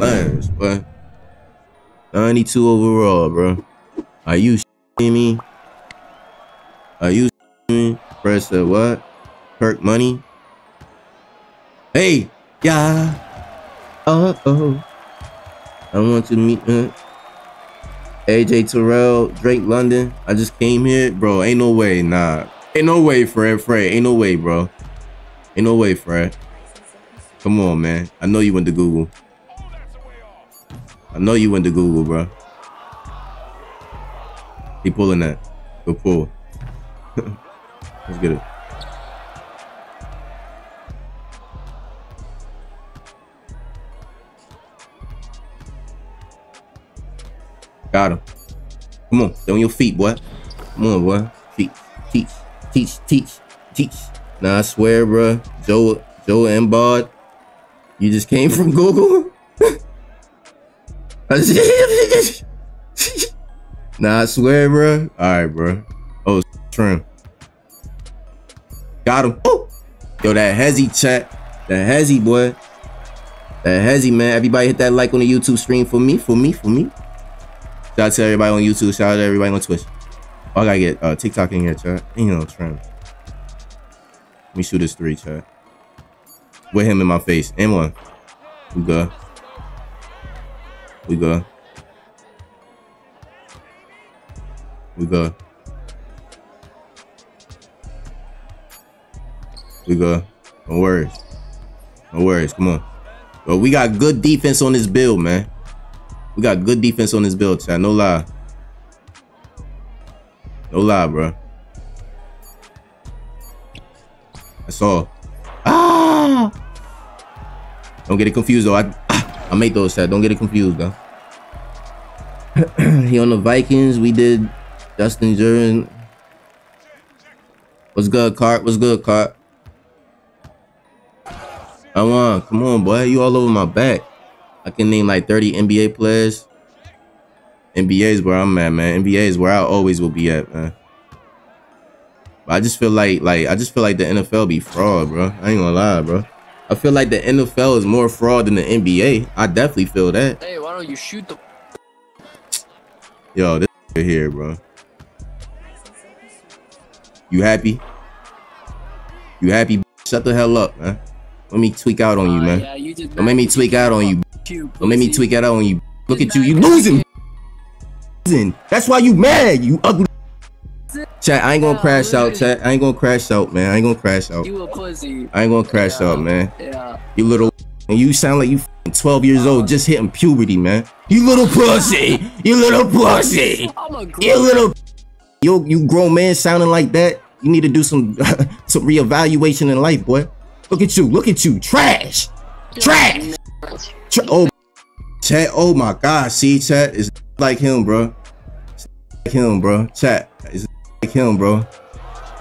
Flames, boy. 92 overall, bro. Are you shitting me? Are you shitting me? Press the what? Perk money? Hey! Yeah! Uh-oh. I want to meet AJ Terrell, Drake London. I just came here. Bro, ain't no way, nah. Ain't no way, Fred. Ain't no way, bro. Ain't no way, Fred. Come on, man. I know you went to Google. I know you went to Google, bro. He pulling that. Go pull. Let's get it. Got him. Come on. Get on your feet, boy. Come on, boy. Teach. Nah, I swear, bro. Joel Embiid. You just came from Google? Nah, I swear, bro. All right, bro. Oh, trim. Got him. Oh, yo, that hezzy chat. That hezzy, boy. That hezzy, man. Everybody hit that like on the YouTube stream for me. Shout out to everybody on YouTube. Shout out to everybody on Twitch. Oh, I gotta get TikTok in here, chat. You know, trim. Let me shoot this three, chat. With him in my face. And one. We go. No worries. Come on. But we got good defense on this build, man. We got good defense on this build, chat. No lie, bro. That's all. Ah! Don't get it confused, though. I made those, chat. Don't get it confused, though. He on the Vikings. We did Justin Jordan. What's good, Cart? Come on, boy. You all over my back. I can name like 30 NBA players. NBA is where I'm at, man. NBA is where I always will be at, man. But I just feel like the NFL be fraud, bro. I ain't gonna lie, bro. I feel like the NFL is more fraud than the NBA. I definitely feel that. Hey, why don't you shoot the... Yo, this here, bro. You happy? Shut the hell up, man. Let me tweak out on you, man. Yeah, you don't make me tweak out on you. Don't make me tweak out on you. Look at you. You losing. That's why you mad, you ugly. Chat, I ain't gonna crash out, chat. I ain't gonna crash out, man. I ain't gonna crash out. You a pussy. I ain't gonna crash out, man. Yeah. You little, and you sound like you 12 years old, just hitting puberty, man. You little pussy. You grown man sounding like that. You need to do some reevaluation in life, boy. Look at you. Trash. Oh, chat. Oh my God. See, chat is like him, bro. Chat is like him, bro.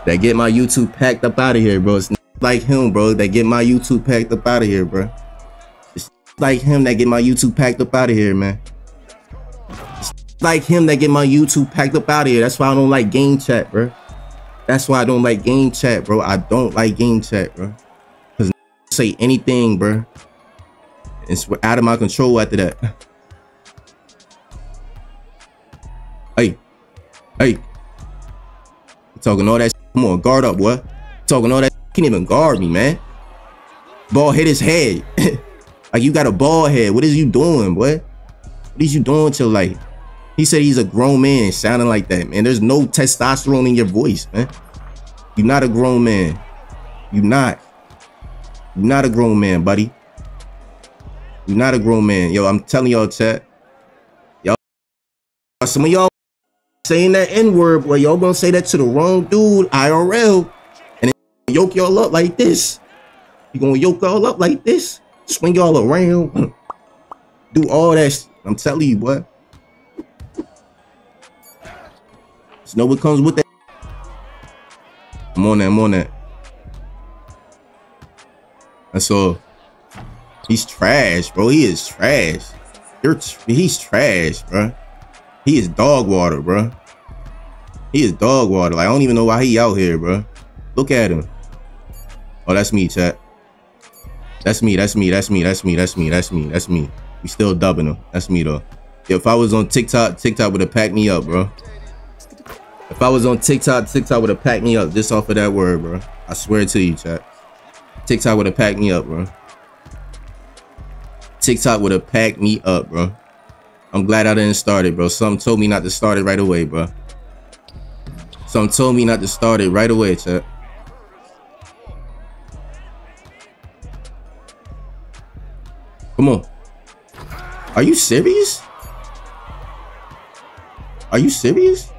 They get my YouTube packed up out of here, bro. It's like him, bro. They get my YouTube packed up out of here, bro. It's like him that get my YouTube packed up out of here, man. It's like him that get my YouTube packed up out of here. That's why I don't like game chat, bro. I don't like game chat, bro. Cause say anything, bro. It's out of my control after that. Hey. You talking all that shit. Come on, guard up, boy. Talking all that shit. Can't even guard me, man. Ball hit his head. Like, you got a ball head. What is you doing, boy? What is you doing to, like... He said he's a grown man sounding like that, man. There's no testosterone in your voice, man. You're not a grown man. You're not a grown man, buddy. You're not a grown man. Yo, I'm telling y'all, chat. Y'all... Some of y'all... saying that N-word, boy, y'all gonna say that to the wrong dude, IRL, and then yoke y'all up like this. You gonna yoke y'all up like this, swing y'all around, do all that shit. I'm telling you, boy. Just know what comes with that. I'm on that. That's all. He's trash, bro. He is trash. He's trash, bro. He is dog water, bro. He is dog water. Like, I don't even know why he out here, bro. Look at him. Oh, that's me, chat. That's me. We still dubbing him. That's me though. If I was on TikTok, TikTok would have packed me up, bro. If I was on TikTok, TikTok would have packed me up just off of that word, bro. I swear to you, chat. TikTok would have packed me up, bro. TikTok would have packed me up, bro. I'm glad I didn't start it, bro. Something told me not to start it right away, bro. Something told me not to start it right away, chat. Come on. Are you serious? Are you serious?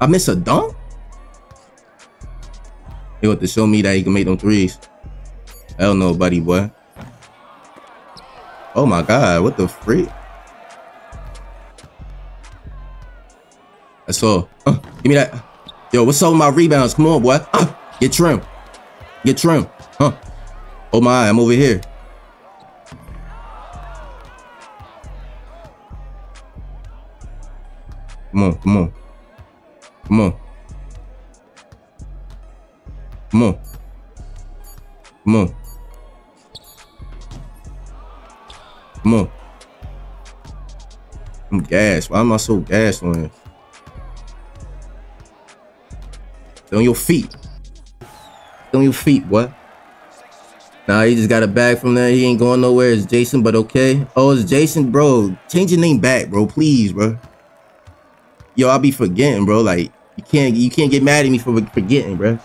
I miss a dunk? He want to show me that he can make them threes. Hell no, buddy boy. Oh my god, what the freak? That's all. Give me that. Yo, what's up with my rebounds? Come on, boy. Get trim. Get trim. Huh. Oh my, I'm over here. Come on, come on. Come on. Come on. Come on. Come on. I'm gassed. Why am I so gassed on here? Stay on your feet. Stay on your feet, what? Nah, he just got a bag from there. He ain't going nowhere. It's Jason, but okay. Oh, it's Jason, bro. Change your name back, bro. Please, bro. Yo, I'll be forgetting, bro. Like, you can't get mad at me for forgetting, bro.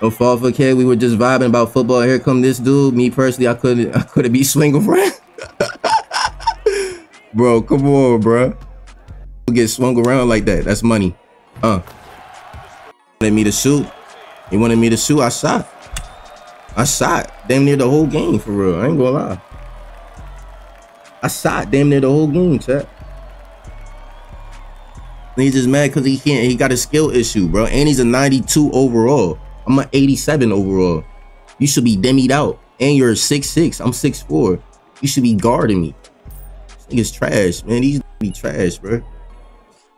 No fall for kid. We were just vibing about football. Here come this dude. Me personally, I couldn't be swinging around. Bro, come on, bro. You get swung around like that. That's money. Wanted me to shoot. He wanted me to shoot. I shot. I shot damn near the whole game, for real. I ain't gonna lie. I shot damn near the whole game, chat. And he's just mad because he can't. He got a skill issue, bro. And he's a 92 overall. I'm an 87 overall. You should be demied out. And you're 6'6". I'm 6'4". You should be guarding me. This nigga's trash, man. These be trash, bro.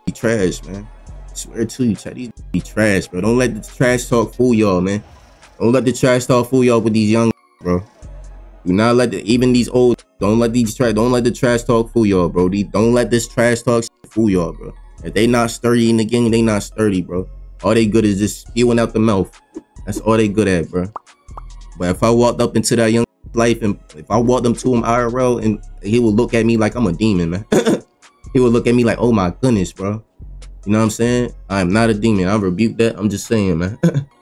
Be trash, man. I swear to you, chat. These be trash, bro. Don't let the trash talk fool y'all, man. Don't let the trash talk fool y'all with these young, bro. Do not let the, even these old. Don't let the trash talk fool y'all, bro. Don't let this trash talk fool y'all, bro. If they not sturdy in the game, they not sturdy, bro. All they good is just spewing out the mouth. That's all they good at, bro. But if I walked up into that young life and if I walked them to him IRL, and he would look at me like I'm a demon, man. He would look at me like, oh my goodness, bro. You know what I'm saying? I am not a demon. I rebuke that. I'm just saying, man.